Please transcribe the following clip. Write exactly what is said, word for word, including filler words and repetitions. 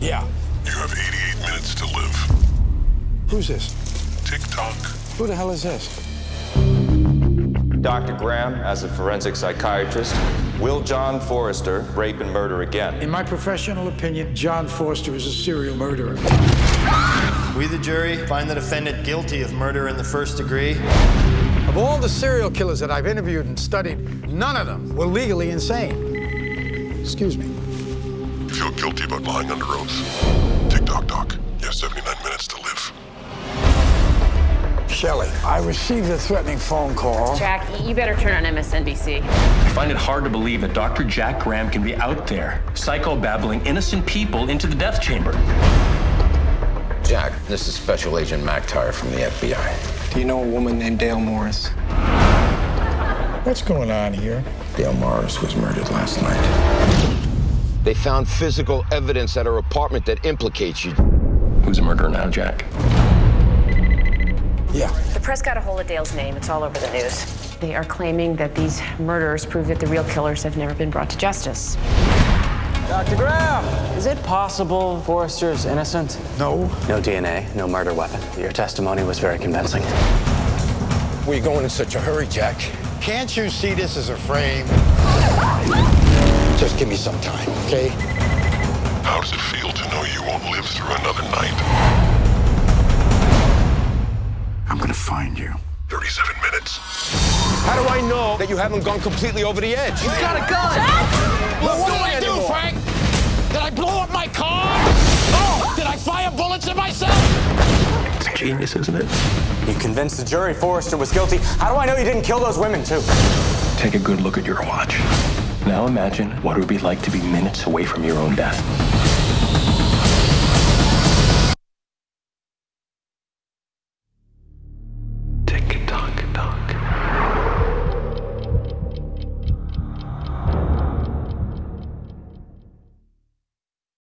Yeah. You have eighty-eight minutes to live. Who's this? Tick-tock. Who the hell is this? Doctor Graham, as a forensic psychiatrist, will John Forrester rape and murder again? In my professional opinion, John Forrester is a serial murderer. We, the jury, find the defendant guilty of murder in the first degree. Of all the serial killers that I've interviewed and studied, none of them were legally insane. Excuse me. You feel guilty about lying under oath. Tick-tock-tock. You have seventy-nine minutes to live. Shelly, I received a threatening phone call. Jack, you better turn on M S N B C. I find it hard to believe that Doctor Jack Graham can be out there psychobabbling innocent people into the death chamber. Jack, this is Special Agent McTyre from the F B I. Do you know a woman named Dale Morris? What's going on here? Dale Morris was murdered last night. They found physical evidence at her apartment that implicates you. Who's a murderer now, Jack? Yeah. The press got a hold of Dale's name. It's all over the news. They are claiming that these murders prove that the real killers have never been brought to justice. Doctor Graham! Is it possible Forrester is innocent? No. No D N A, no murder weapon. Your testimony was very convincing. Where are you going in such a hurry, Jack? Can't you see this as a frame? Just give me some time, okay? How does it feel to know you won't live through another night? I'm gonna find you. thirty-seven minutes. How do I know that you haven't gone completely over the edge? He's got a gun! Jack! Well, what do I do, Frank? Did I blow up my car? Oh! Did I fire bullets at myself? It's genius, isn't it? You convinced the jury Forrester was guilty. How do I know you didn't kill those women, too? Take a good look at your watch. Now imagine what it would be like to be minutes away from your own death.